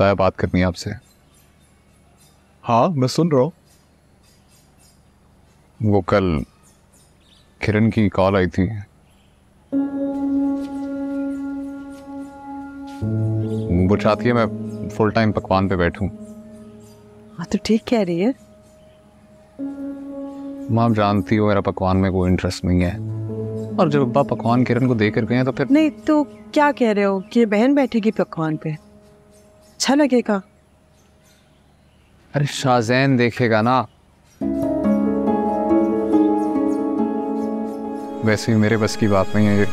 रास्ता है, बात करनी है आपसे। हाँ मैं सुन रहा हूँ। वो कल किरण की कॉल आई थी, वो चाहती है मैं फुल टाइम पकवान पे बैठूं। हाँ तो ठीक कह रही है। माँ जानती हो मेरा पकवान में कोई इंटरेस्ट नहीं है, और जब अब्बा पकवान किरण को देकर गए तो फिर नहीं। तो क्या कह रहे हो कि बहन बैठेगी पकवान पे, अच्छा लगेगा? अरे शाहजैन देखेगा ना। वैसे भी मेरे बस की बात नहीं है ये।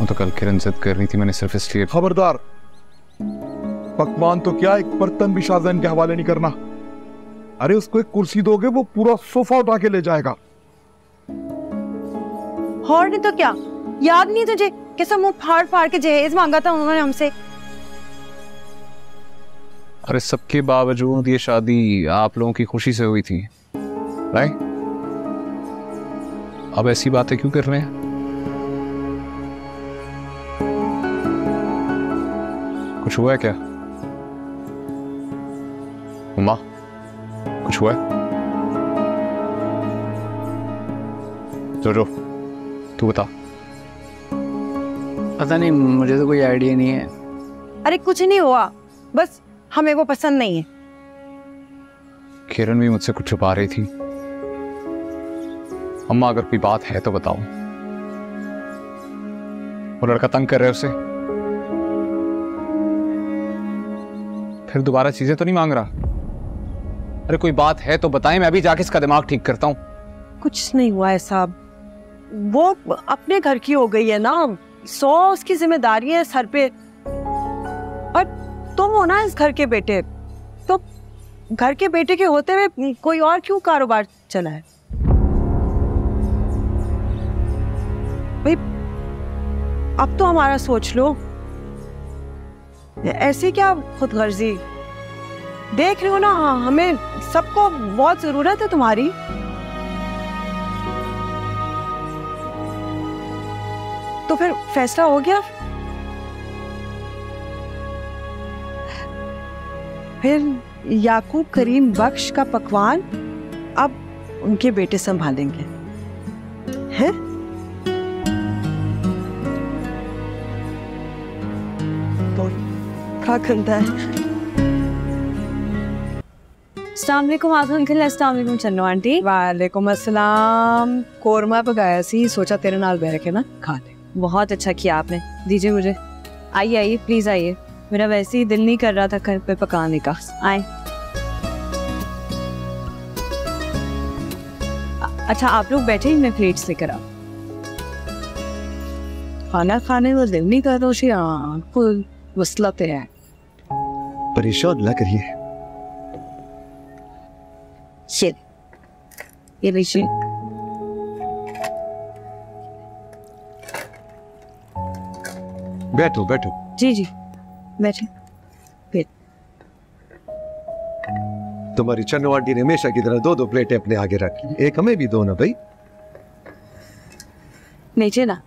वो तो कल किरण जिद कर रही थी, मैंने सिर्फ इसलिए। खबरदार, पकवान तो क्या एक बर्तन भी शाहजैन के हवाले नहीं करना। अरे उसको एक कुर्सी दोगे वो पूरा सोफा उठा के ले जाएगा। और नहीं तो क्या, याद नहीं तुझे कैसा मुंह फाड़ फाड़ के जहेज मांगा था उन्होंने हमसे? अरे सबके बावजूद ये शादी आप लोगों की खुशी से हुई थी, राइट? अब ऐसी बातें क्यों कर रहे हैं? कुछ हुआ है क्या उमा? कुछ हुआ है? जो जो तू बता। पता नहीं, मुझे तो कोई आइडिया नहीं है। अरे कुछ नहीं हुआ, बस हमें वो पसंद नहीं है। किरण भी मुझसे कुछ छुपा रही थी। अम्मा अगर कोई बात है तो बताओ। वो लड़का तंग कर रहे उसे, फिर दोबारा चीजें तो नहीं मांग रहा? अरे कोई बात है तो बताएं, मैं अभी जाके इसका दिमाग ठीक करता हूँ। कुछ नहीं हुआ है साहब, वो अपने घर की हो गई है ना, 100 उसकी जिम्मेदारी है सर पे, और तुम हो ना इस घर के बेटे, तो घर के बेटे के होते हुए कोई और क्यों कारोबार चला है भाई? अब तो हमारा सोच लो। ऐसी क्या खुदगर्जी, देख रहे हो ना। हाँ, हमें सबको बहुत जरूरत है तुम्हारी। तो फिर फैसला हो गया, फिर याकूब करीम बख्श का पकवान अब उनके बेटे संभालेंगे, हैं? तो क्या करता है? अस्सलाम वालेकुम अंकल। अस्सलाम वालेकुम चन्नो आंटी। वालेकुम अस्सलाम। कोरमा पकाया सी, सोचा तेरे नाल बैठ के ना खा ले। बहुत अच्छा किया आपने, दीजिए मुझे। आइए आइए प्लीज आइए, मेरा वैसे ही दिल नहीं कर रहा था घर पे पकाने का। आए। अच्छा आप लोग बैठे, मैं प्लेट्स लेकर आऊं। खाना खाने का दिल नहीं कर रहा शी, बिल्कुल वसलत है। परेशान ना करिए। ये लीजिए। बैठो बैठो। जी जी बैठे। तुम्हारी चन्नो आंटी ने हमेशा की तरह दो दो प्लेटें अपने आगे रखी, एक हमें भी दो ना भाई। नीचे ना,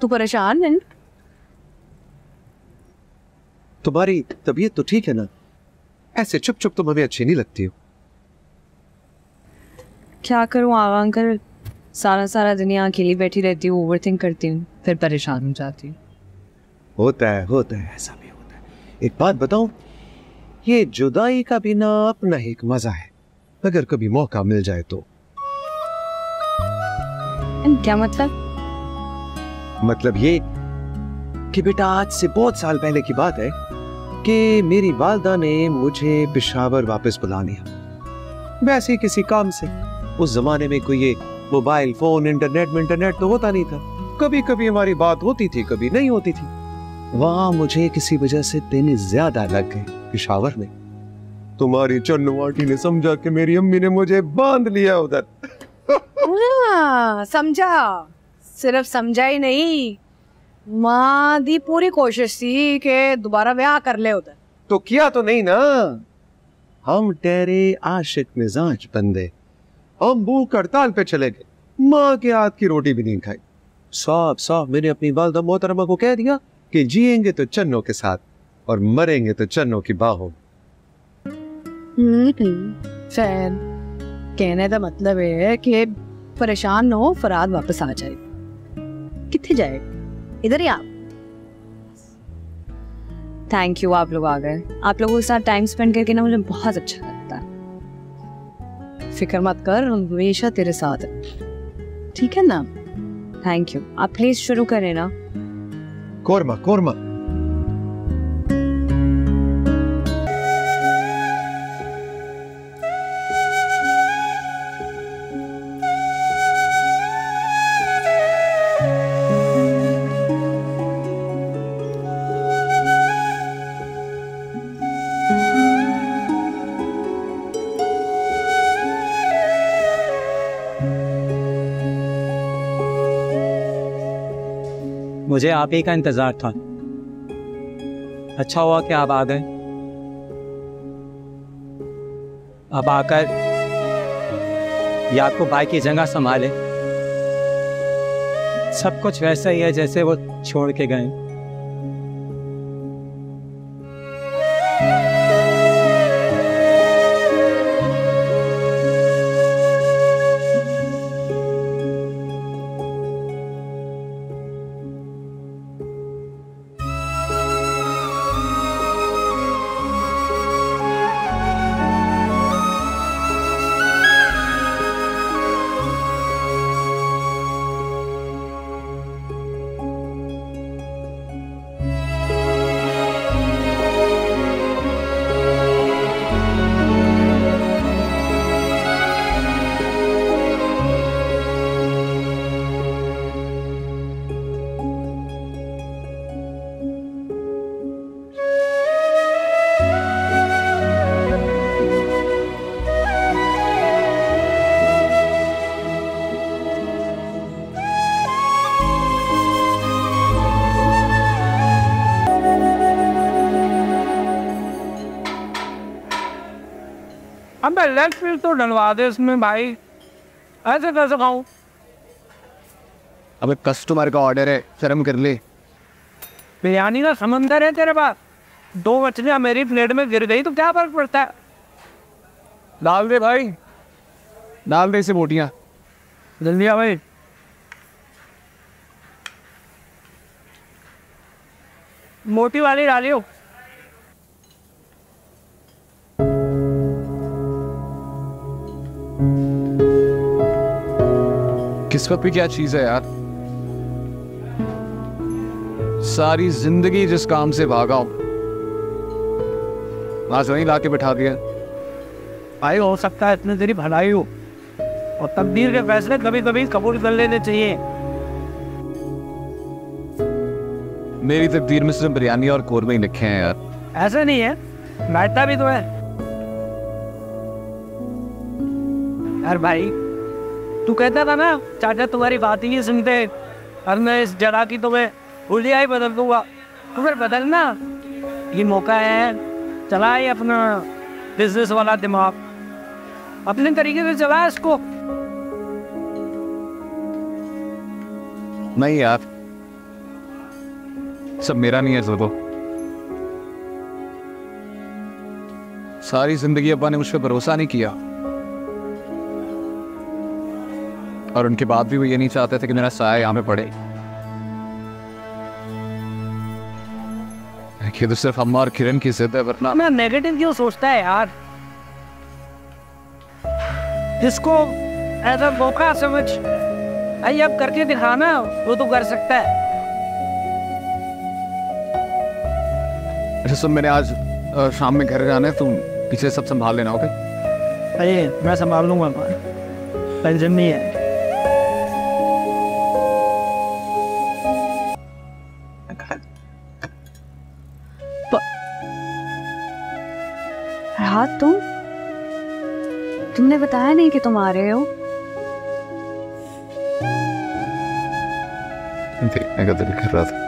तू परेशान है? तुम्हारी तबीयत तो ठीक है ना? ऐसे चुप चुप तुम हमें अच्छी नहीं लगती हो। क्या करूं आगा अंकल, सारा सारा दिन यहाँ अकेली बैठी रहती हूँ, ओवरथिंक करती हूँ, फिर परेशान हो जाती हूँ। होता है ऐसा भी होता है। एक बात बताऊं, ये जुदाई का भी ना अपना एक मजा है, अगर कभी मौका मिल जाए तो। क्या मतलब? मतलब ये कि बेटा आज से बहुत साल पहले की बात है कि मेरी वालदा ने मुझे पेशावर वापस बुला लिया, वैसे किसी काम से। उस जमाने में कोई ये मोबाइल फोन इंटरनेट तो होता नहीं था, कभी कभी हमारी बात होती थी, कभी नहीं होती थी। वहाँ मुझे किसी वजह से दिन ज्यादा लग गए पेशावर में। तुम्हारी चन्नो आंटी ने समझा कि मेरी अम्मी ने मुझे बांध लिया उधर। समझा, सिर्फ समझा ही नहीं, माँ दी पूरी कोशिश थी कि दोबारा ब्याह कर ले उधर। तो किया तो नहीं ना। हम तेरे आशिक मिजाज बंदे, हम भूख हड़ताल पे चले गए, माँ के हाथ की रोटी भी नहीं खाई। साफ साफ मैंने अपनी वालदा मोहतरमा को कह दिया कि जिएंगे तो चन्नों के साथ और मरेंगे तो चन्नों की बाहों। फैन, कहने का मतलब है कि परेशान न हो, फराद वापस आ जाए। किथे जाए? इधर ही आप। थैंक यू, आप लोग आ गए। आप लोगों के साथ टाइम स्पेंड करके ना मुझे बहुत अच्छा लगता है। फिक्र मत कर, हमेशा तेरे साथ, ठीक है ना? Thank you. आप प्लीज शुरू करें ना। कोरमा कोरमा। मुझे आप ही का इंतजार था। अच्छा हुआ कि आप आ गए। अब आकर ये आपको भाई की जगह संभाले। सब कुछ वैसा ही है जैसे वो छोड़ के गए। लेग पीस तो डलवा दे इसमें भाई, ऐसे कैसे खाऊं? अबे कस्टमर का ऑर्डर है, शर्म कर ले। बिरयानी का समंदर है तेरे पास। दो मछलियां मेरी प्लेट में गिर गई तो क्या फर्क पड़ता है? डाल दे भाई, डाल दे इसे बोटियां। जल्दी आ भाई। मोटी वाली डालियो। किस्मत भी क्या चीज है यार, सारी जिंदगी जिस काम से भागा हूं आज वहीं लाके बैठा दिया। भाई हो सकता है इतने तेरी भलाई हो, और तकदीर के फैसले कभी कभी कबूल कर लेने चाहिए। मेरी तकदीर में सिर्फ बिरयानी और कोरमे ही लिखे हैं यार। ऐसा नहीं है, रायता भी तो है यार। भाई तू कहता था ना चाचा तुम्हारी बात ही नहीं सुनते, और मैं इस जगह की तुम्हें उलिया ही बदल दूंगा। तो फिर बदलना, ये मौका है। चला ये अपना बिजनेस वाला दिमाग, अपने तरीके से चला इसको। नहीं यार, सब मेरा नहीं है। सबको सारी जिंदगी अब्बा ने मुझ पर भरोसा नहीं किया, और उनके बाद भी वो ये नहीं चाहते थे कि मेरा साया यहाँ पे पड़े। ये तो सिर्फ अम्मा और किरण की जिद है, वरना मैं नेगेटिव क्यों सोचता है यार? इसको ऐसा मौका समझ, आई अब करके दिखाना वो तो कर सकता है। अच्छा सुन, मैंने आज शाम में घर जाना है, तुम पीछे सब संभाल लेना। ओके? अरे मैं संभाल लूंगा, टेंशन नहीं है। हाँ तुमने बताया नहीं कि तुम आ रहे हो। देखने का दिल कर रहा था।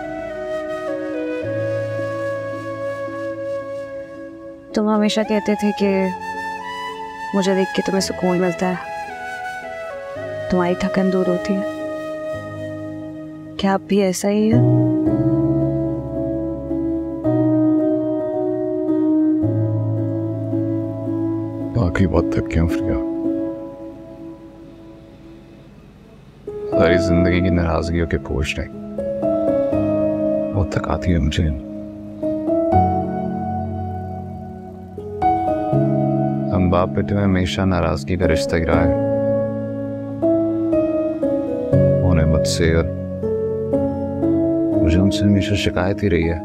तुम हमेशा कहते थे कि मुझे देख के तुम्हें सुकून मिलता है, तुम्हारी थकन दूर होती है। क्या अब भी ऐसा ही है? आखिरी बात तक क्यों फिर गया? सारी जिंदगी की नाराजगियों के बोझ नहीं वो तक आती है मुझे। हम बाप बेटे में हमेशा नाराजगी का रिश्ता गिरा है। उन्हें मुझसे और मुझे उनसे हमेशा शिकायत ही रही है।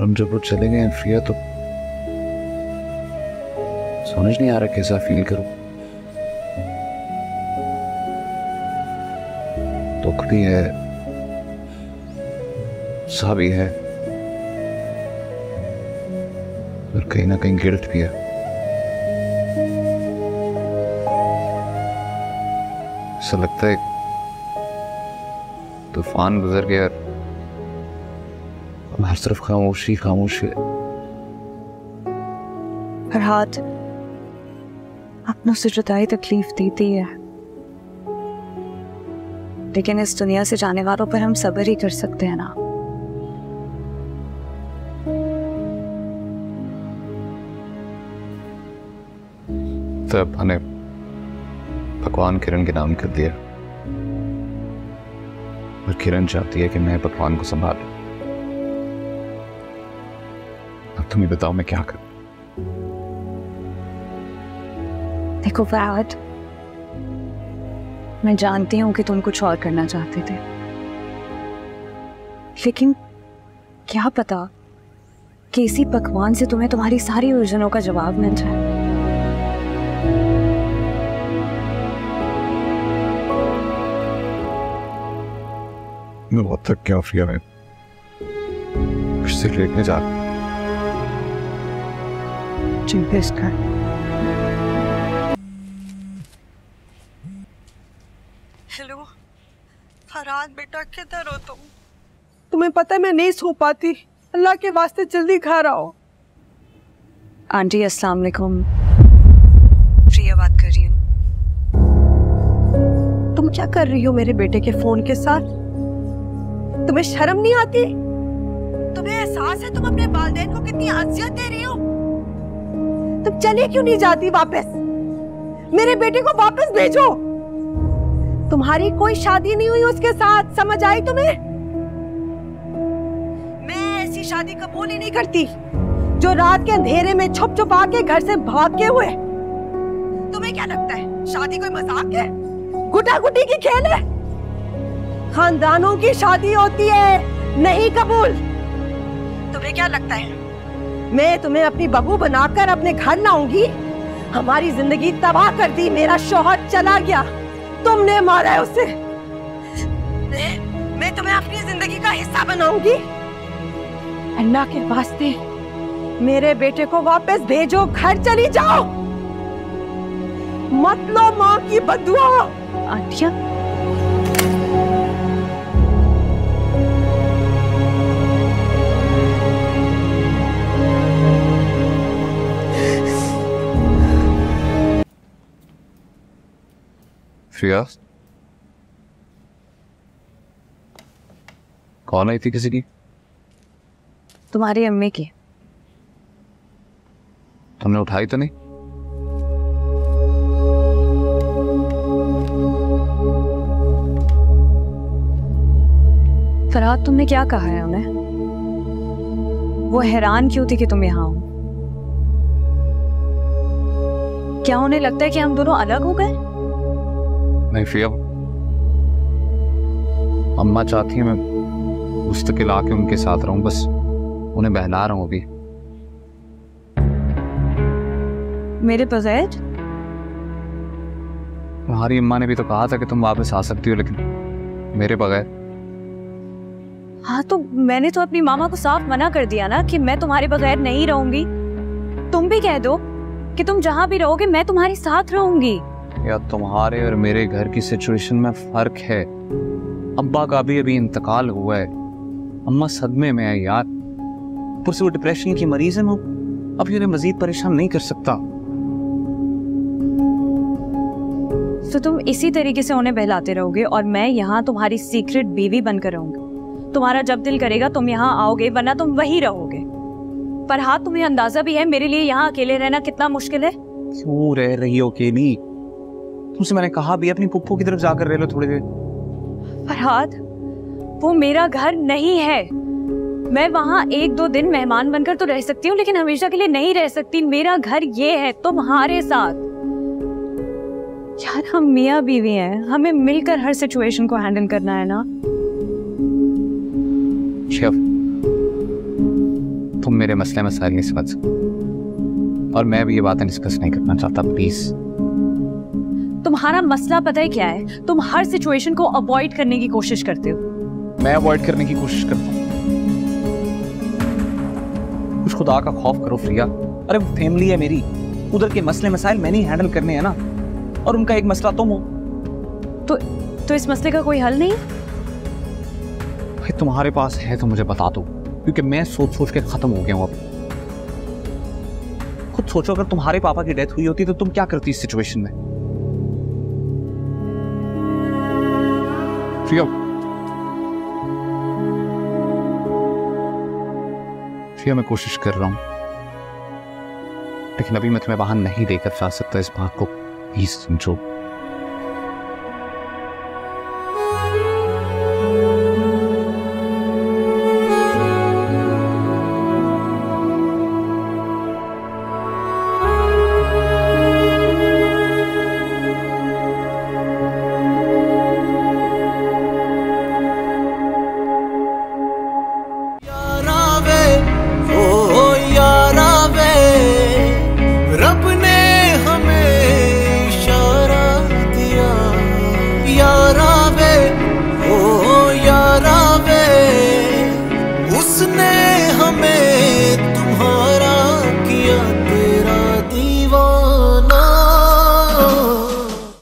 हम जब वो चले गए फ्रिया तो समझ नहीं आ रहा कैसा फील करूं। दुख भी है, सा भी है और कहीं ना कहीं गिल्ट भी है। ऐसा लगता है तूफान गुजर गया, हर तरफ खामोशी खामोशी। फरहाद, आपने उसे जुदाई तकलीफ देती है, लेकिन इस दुनिया से जाने वालों पर हम सब्र ही कर सकते हैं ना। तब हमें भगवान किरण के नाम कर दिया और किरण चाहती है कि मैं भगवान को संभालूं। तुम्हें बताओ मैं क्या करूं? देखो फरहाद, मैं जानती हूं कि तुम कुछ और करना चाहते थे, लेकिन क्या पता कि इसी पकवान से तुम्हें तुम्हारी सारी उलझनों का जवाब मिल जाए। मैं बहुत थक गया फ्रिया, मैं फिर से लेटने जा रहा हूं। हेलो फरहाद बेटा, किधर हो तुम? तुम्हें पता है मैं नहीं सो पाती, अल्लाह के वास्ते जल्दी घर आओ। आंटी अस्सलाम वालेकुम, प्रिया बात कर रही हूँ। तुम क्या कर रही हो मेरे बेटे के फोन के साथ? तुम्हें शर्म नहीं आती? तुम्हें एहसास है तुम अपने वालिदैन को कितनी अज़ियत दे रही हो? तुम चले क्यों नहीं जाती वापस? मेरे बेटे को वापस भेजो। तुम्हारी कोई शादी नहीं हुई उसके साथ, समझ आई तुम्हें? मैं ऐसी शादी कबूल ही नहीं करती जो रात के अंधेरे में छुप छुपा के घर से भाग के हुए। तुम्हें क्या लगता है शादी कोई मजाक है, गुटा गुटी की खेल है? खानदानों की शादी होती है, नहीं कबूल। तुम्हें क्या लगता है मैं तुम्हें अपनी बहू बनाकर अपने घर लाऊंगी? हमारी जिंदगी तबाह कर दी, मेरा शौहर चला गया, तुमने मारा है उसे। मैं तुम्हें अपनी जिंदगी का हिस्सा बनाऊंगी। अल्लाह के वास्ते मेरे बेटे को वापस भेजो, घर चली जाओ, मत लो माँ की बद्दुआ। आंटिया फ्रिया, कौन आई थी? किसी की? तुम्हारी अम्मी की। तुमने उठाई तो नहीं? फरहाद, तुमने क्या कहा है उन्हें? वो हैरान क्यों थी कि तुम यहाँ हो? क्या उन्हें लगता है कि हम दोनों अलग हो गए? नहीं फ्रिया, अम्मा चाहती है मैं मुस्तकिल आके उनके साथ रहूं, बस उन्हें बहला रहा हूं अभी। मेरे बगैर? तुम्हारी अम्मा ने भी तो कहा था कि तुम वापस आ सकती हो, लेकिन मेरे बगैर। हाँ तो मैंने तो अपनी मामा को साफ मना कर दिया ना कि मैं तुम्हारे बगैर नहीं रहूंगी। तुम भी कह दो कि तुम जहां भी रहोगे मैं तुम्हारे साथ रहूंगी। या तुम्हारे और मेरे घर की सिचुएशन में फर्क है। अब्बा का भी अभी इंतकाल हुआ है, अम्मा सदमे में है यार, ऊपर से वो डिप्रेशन की मरीज है। मैं अभी उन्हें मजीद परेशान नहीं कर सकता। तो तुम इसी तरीके से उन्हें बहलाते रहोगे और मैं यहाँ तुम्हारी सीक्रेट बीवी बनकर रहूंगी। तुम्हारा जब दिल करेगा तुम यहाँ आओगे, वरना तुम वही रहोगे। पर हाँ, तुम्हें अंदाजा भी है मेरे लिए यहाँ अकेले रहना कितना मुश्किल है। क्यों रह रही हो केनी? तुमसे मैंने कहा भी, अपनी पुप्पू की तरफ जाकर रह लो थोड़ी देर। फरहाद, वो मेरा घर नहीं है। मैं वहाँ एक दो दिन मेहमान बनकर तो रह सकती हूँ, लेकिन हमेशा के लिए नहीं रह सकती। मेरा घर ये है, तुम्हारे साथ। यार, हम मियाँ बीवी हैं, हमें मिलकर हर सिचुएशन को हैंडल करना है ना। शिव, तुम मेरे मसले में सारी समझ, और मैं भी ये बातें डिस्कस नहीं करना चाहता, प्लीज। तुम्हारा मसला पता है क्या है? तुम हर सिचुएशन को अवॉइड करने की कोशिश करते हो। मैं अवॉइड करने की कोशिश करता हूँ? कुछ खुदा का खौफ करो फ्रिया। अरे वो फैमिली है मेरी, उधर के मसले मसाइल मैंने हैंडल करने हैं ना, और उनका एक मसला तुम हो। तो इस मसले का कोई हल नहीं भाई? तुम्हारे पास है तो मुझे बता दो, क्योंकि मैं सोच सोच के खत्म हो गया हूँ अब। खुद सोचो, अगर तुम्हारे पापा की डेथ हुई होती तो तुम क्या करती इस सिचुएशन में? प्रिया, मैं कोशिश कर रहा हूं, लेकिन अभी मैं तुम्हें बाहर नहीं देकर जा सकता। इस बात को प्लीज समझो।